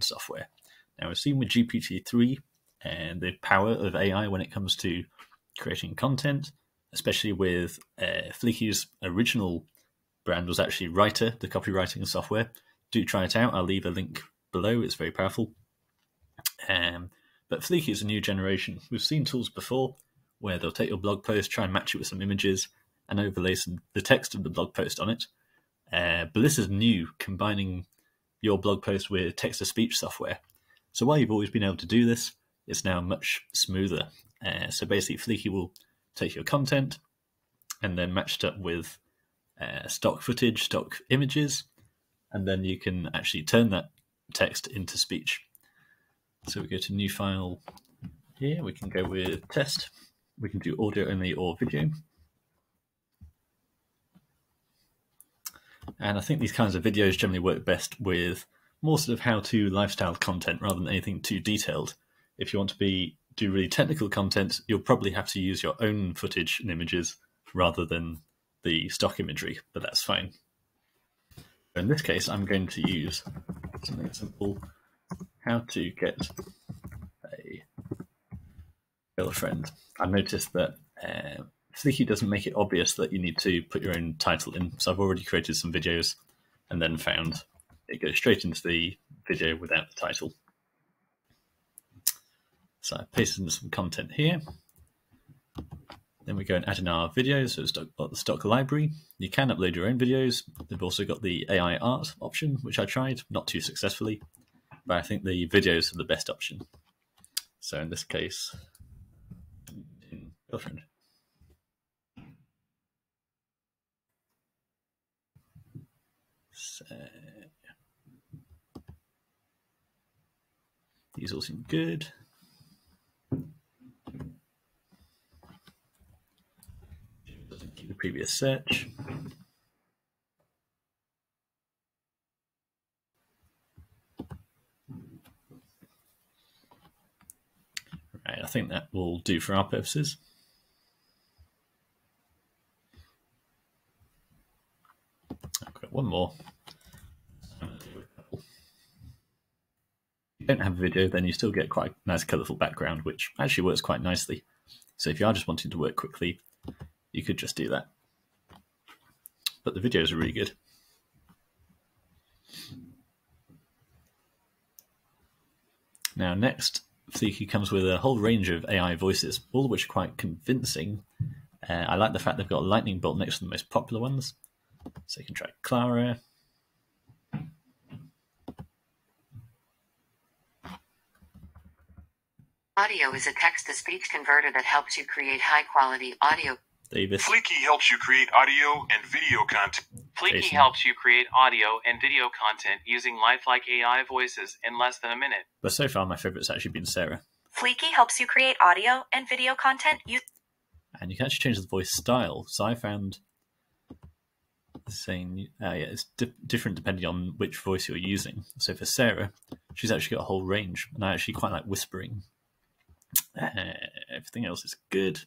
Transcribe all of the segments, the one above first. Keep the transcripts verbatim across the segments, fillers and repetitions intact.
software. Now, we've seen with G P T three and the power of A I when it comes to creating content, especially with uh, Fliki's original brand was actually Writer, the copywriting software. Do try it out. I'll leave a link below. It's very powerful. Um, but Fliki is a new generation. We've seen tools before where they'll take your blog post, try and match it with some images, and overlay some, the text of the blog post on it. Uh, but this is new, combining your blog post with text-to-speech software. So while you've always been able to do this, it's now much smoother. Uh, so basically, Fliki will take your content and then match it up with uh, stock footage, stock images, and then you can actually turn that text into speech. So we go to new file here, we can go with test. We can do audio only or video. And I think these kinds of videos generally work best with more sort of how-to lifestyle content rather than anything too detailed. If you want to be do really technical content, you'll probably have to use your own footage and images rather than the stock imagery, but that's fine. In this case, I'm going to use something simple, how to get a girlfriend. I noticed that uh, Fliki doesn't make it obvious that you need to put your own title in, so I've already created some videos and then found it goes straight into the video without the title. So I pasted in some content here. Then we go and add in our videos, so it's got the stock library. You can upload your own videos. They've also got the A I art option, which I tried, not too successfully, but I think the videos are the best option. So in this case, in girlfriend. So these all seem good. The previous search. Right, I think that will do for our purposes. I've got one more. If you don't have a video, then you still get quite a nice colourful background, which actually works quite nicely. So if you are just wanting to work quickly, you could just do that. But the videos are really good. Now next, Fliki comes with a whole range of A I voices, all of which are quite convincing. Uh, I like the fact they've got a lightning bolt next to the most popular ones. So you can try Clara. Audio is a text-to-speech converter that helps you create high-quality audio. Davis. Fliki helps you create audio and video content. Fliki Jason. helps you create audio and video content using lifelike A I voices in less than a minute. But so far, my favorite's actually been Sarah. Fliki helps you create audio and video content. You and you can actually change the voice style. So I found saying, uh, yeah, it's di different depending on which voice you're using. So for Sarah, she's actually got a whole range, and I actually quite like whispering. Uh, everything else is good.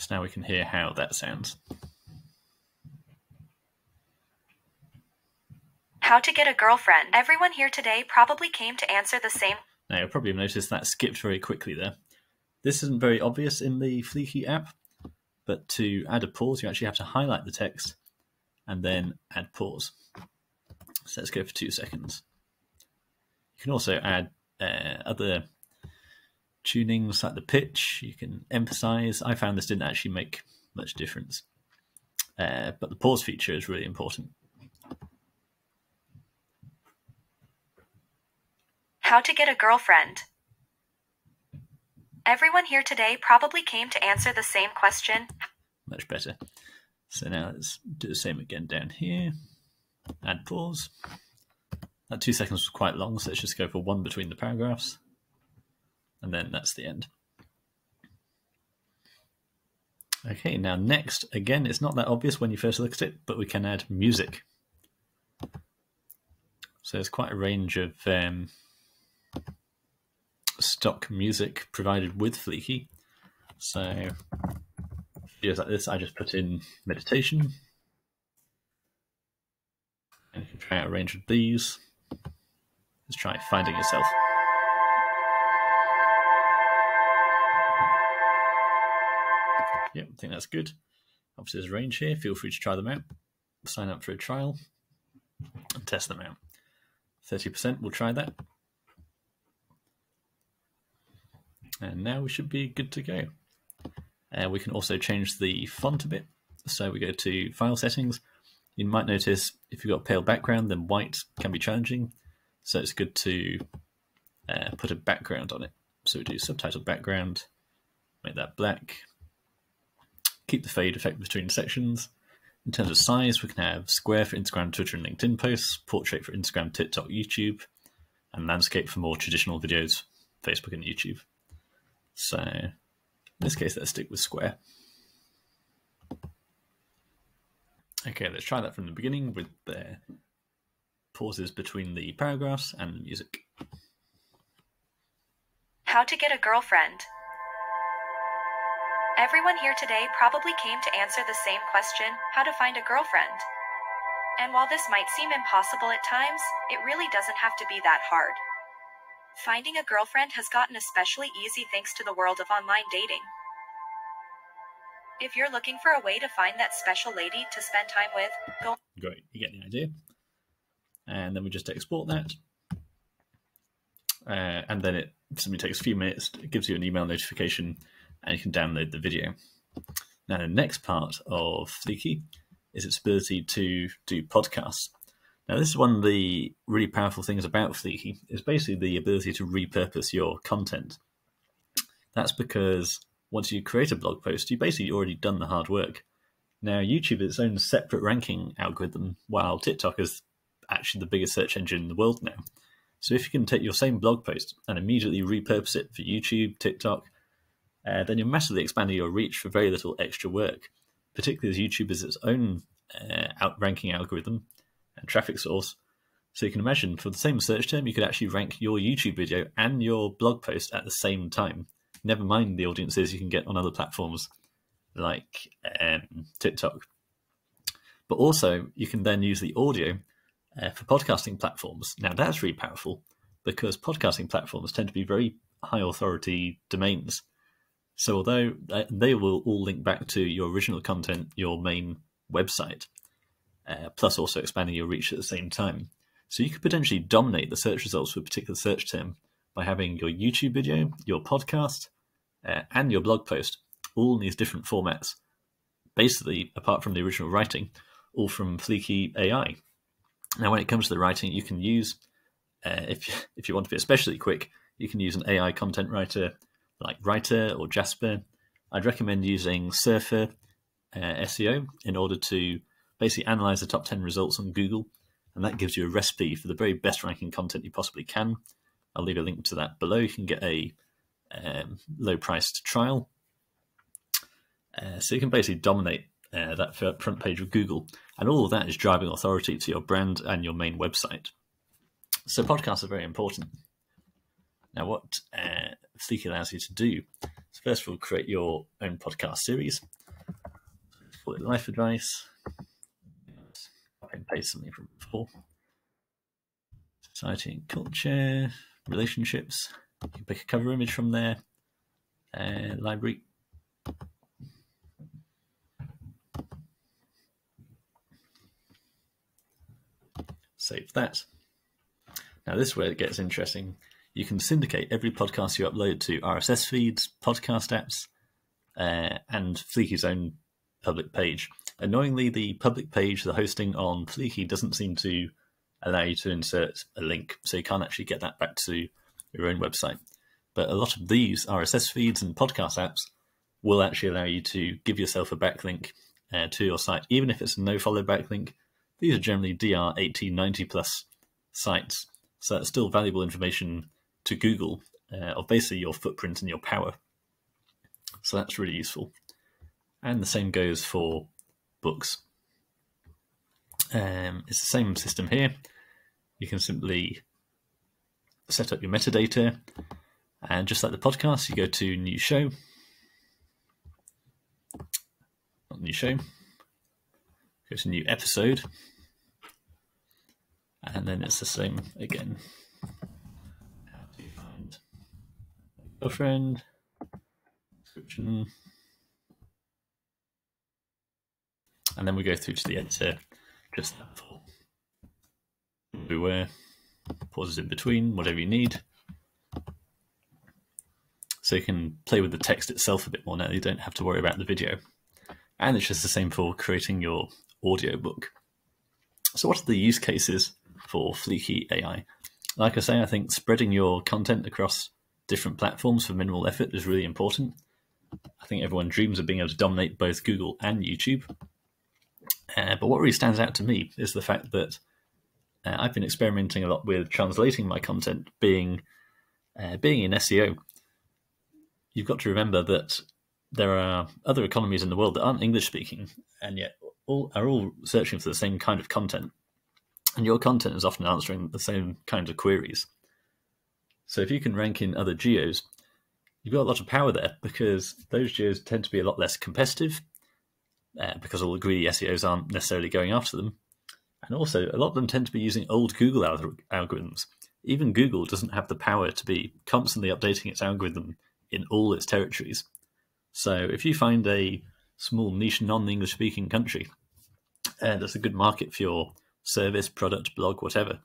So now we can hear how that sounds. How to get a girlfriend. Everyone here today probably came to answer the same. Now you'll probably notice that skipped very quickly there. This isn't very obvious in the Fliki app, but to add a pause, you actually have to highlight the text and then add pause. So let's go for two seconds. You can also add uh, other tunings like the pitch. You can emphasize. I found this didn't actually make much difference, uh, but the pause feature is really important. How to get a girlfriend. Everyone here today probably came to answer the same question. Much better. So now let's do the same again down here. Add pause. That two seconds was quite long, so let's just go for one between the paragraphs. And then that's the end. Okay, now next, again, it's not that obvious when you first look at it, but we can add music. So there's quite a range of um, stock music provided with Fliki. So videos like this, I just put in meditation. And you can try out a range of these. Let's try finding yourself. Yep, I think that's good. Obviously there's a range here. Feel free to try them out. Sign up for a trial and test them out. thirty percent, we'll try that. And now we should be good to go. Uh, we can also change the font a bit. So we go to file settings. You might notice if you've got a pale background, then white can be challenging. So it's good to uh, put a background on it. So we do subtitle background, make that black. Keep the fade effect between sections. In terms of size, we can have square for Instagram, Twitter, and LinkedIn posts, portrait for Instagram, TikTok, YouTube, and landscape for more traditional videos, Facebook and YouTube. So in this case, let's stick with square. Okay, let's try that from the beginning with the pauses between the paragraphs and the music. How to get a girlfriend. Everyone here today probably came to answer the same question, how to find a girlfriend. And while this might seem impossible at times, it really doesn't have to be that hard. Finding a girlfriend has gotten especially easy thanks to the world of online dating. If you're looking for a way to find that special lady to spend time with, go... Great, you get the idea. And then we just export that. Uh, and then it simply takes a few minutes, it gives you an email notification, and you can download the video. Now, the next part of Fliki is its ability to do podcasts. Now, this is one of the really powerful things about Fliki, is basically the ability to repurpose your content. That's because once you create a blog post, you've basically already done the hard work. Now, YouTube is its own separate ranking algorithm, while TikTok is actually the biggest search engine in the world now. So if you can take your same blog post and immediately repurpose it for YouTube, TikTok, Uh, then you're massively expanding your reach for very little extra work, particularly as YouTube is its own uh, outranking algorithm and traffic source. So you can imagine for the same search term, you could actually rank your YouTube video and your blog post at the same time, never mind the audiences you can get on other platforms like um, TikTok. But also you can then use the audio uh, for podcasting platforms. Now that's really powerful because podcasting platforms tend to be very high authority domains. So although they will all link back to your original content, your main website, uh, plus also expanding your reach at the same time. So you could potentially dominate the search results for a particular search term by having your YouTube video, your podcast, uh, and your blog post, all in these different formats, basically, apart from the original writing, all from Fliki A I. Now, when it comes to the writing, you can use, uh, if, if you want to be especially quick, you can use an A I content writer like Writer or Jasper. I'd recommend using Surfer uh, S E O in order to basically analyze the top ten results on Google. And that gives you a recipe for the very best ranking content you possibly can. I'll leave a link to that below. You can get a um, low priced trial. Uh, so you can basically dominate uh, that front page of Google. And all of that is driving authority to your brand and your main website. So podcasts are very important. Now, what uh, Fliki allows you to do is, first of all, create your own podcast series. Call it Life Advice. I can paste something from before. Society and culture, relationships. You can pick a cover image from there. Uh, library. Save that. Now, this is where it gets interesting. You can syndicate every podcast you upload to R S S feeds, podcast apps, uh, and Fliki's own public page. Annoyingly, the public page, the hosting on Fliki doesn't seem to allow you to insert a link, so you can't actually get that back to your own website. But a lot of these R S S feeds and podcast apps will actually allow you to give yourself a backlink uh, to your site, even if it's a no-follow backlink. These are generally D R eighteen ninety plus sites, so that's still valuable information to Google, uh, or basically your footprint and your power. So that's really useful. And the same goes for books. Um, it's the same system here. You can simply set up your metadata, and just like the podcast, you go to new show, not new show, go to new episode, And then it's the same again. How do you find girlfriend? Description. And then we go through to the end here. Just that full. Everywhere. Pauses in between, whatever you need. So you can play with the text itself a bit more now. You don't have to worry about the video. And it's just the same for creating your audiobook. So what are the use cases for Fliki A I? Like I say, I think spreading your content across different platforms for minimal effort is really important. I think everyone dreams of being able to dominate both Google and YouTube. Uh, but what really stands out to me is the fact that uh, I've been experimenting a lot with translating my content, being, uh, being in S E O. You've got to remember that there are other economies in the world that aren't English speaking, and yet all are all searching for the same kind of content, and your content is often answering the same kinds of queries. So if you can rank in other geos, you've got a lot of power there, because those geos tend to be a lot less competitive, uh, because all the greedy S E Os aren't necessarily going after them. And also a lot of them tend to be using old Google algorithms. Even Google doesn't have the power to be constantly updating its algorithm in all its territories. So if you find a small niche non-English speaking country uh, that's a good market for your service, product, blog, whatever,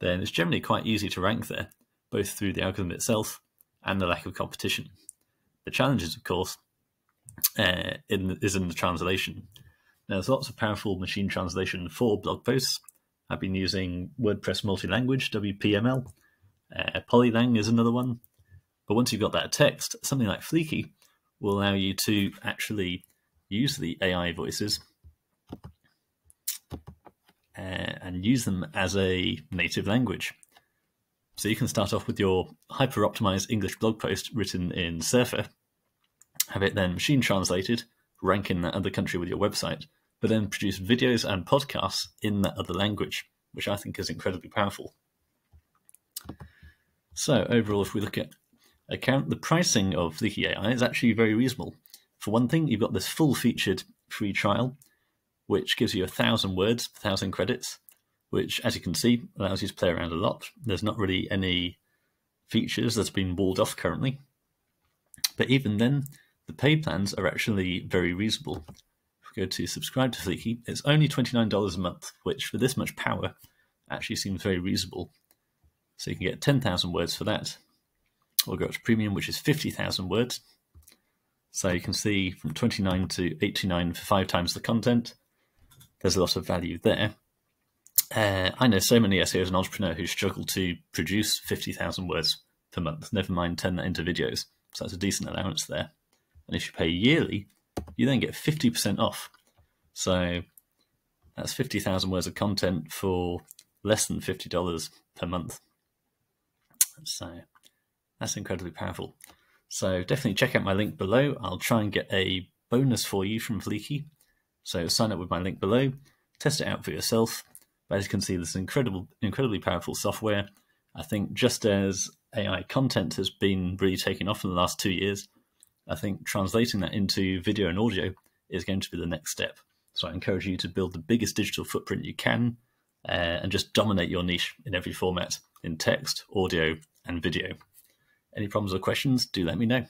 then it's generally quite easy to rank there, both through the algorithm itself and the lack of competition. The challenges, of course, uh, in the, is in the translation. Now, there's lots of powerful machine translation for blog posts. I've been using WordPress multi-language, W P M L. Uh, polylang is another one. But once you've got that text, something like Fliki will allow you to actually use the A I voices uh, and use them as a native language. So you can start off with your hyper-optimized English blog post written in Surfer, have it then machine translated, rank in that other country with your website, but then produce videos and podcasts in that other language, which I think is incredibly powerful. So overall, if we look at account, the pricing of Fliki A I is actually very reasonable. For one thing, you've got this full-featured free trial, which gives you a thousand words, a thousand credits, which, as you can see, allows you to play around a lot. There's not really any features that's been walled off currently. But even then, the pay plans are actually very reasonable. If we go to subscribe to Fliki, it's only twenty-nine dollars a month, which for this much power actually seems very reasonable. So you can get ten thousand words for that. We'll go up to premium, which is fifty thousand words. So you can see from twenty-nine to eighty-nine for five times the content. There's a lot of value there. Uh, I know so many S E Os and entrepreneurs who struggle to produce fifty thousand words per month, never mind turn that into videos. So that's a decent allowance there. And if you pay yearly, you then get fifty percent off. So that's fifty thousand words of content for less than fifty dollars per month. So that's incredibly powerful. So definitely check out my link below. I'll try and get a bonus for you from Fliki. So sign up with my link below, test it out for yourself. But as you can see, this is incredible, incredibly powerful software. I think just as A I content has been really taken off in the last two years, I think translating that into video and audio is going to be the next step. So I encourage you to build the biggest digital footprint you can uh, and just dominate your niche in every format, in text, audio, and video. Any problems or questions, do let me know.